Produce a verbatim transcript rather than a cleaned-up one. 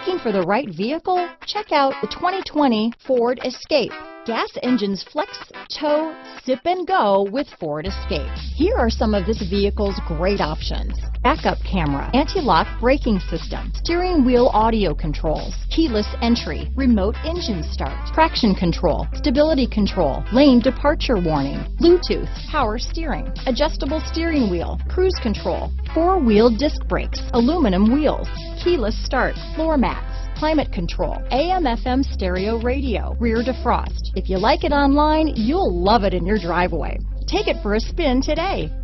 Looking for the right vehicle? Check out the twenty twenty Ford Escape. Gas engines flex, tow, sip and go with Ford Escape. Here are some of this vehicle's great options. Backup camera, anti-lock braking system, steering wheel audio controls, keyless entry, remote engine start, traction control, stability control, lane departure warning, Bluetooth, power steering, adjustable steering wheel, cruise control, four-wheel disc brakes, aluminum wheels, keyless start, floor mats, climate control, A M F M stereo radio, rear defrost. If you like it online, you'll love it in your driveway. Take it for a spin today.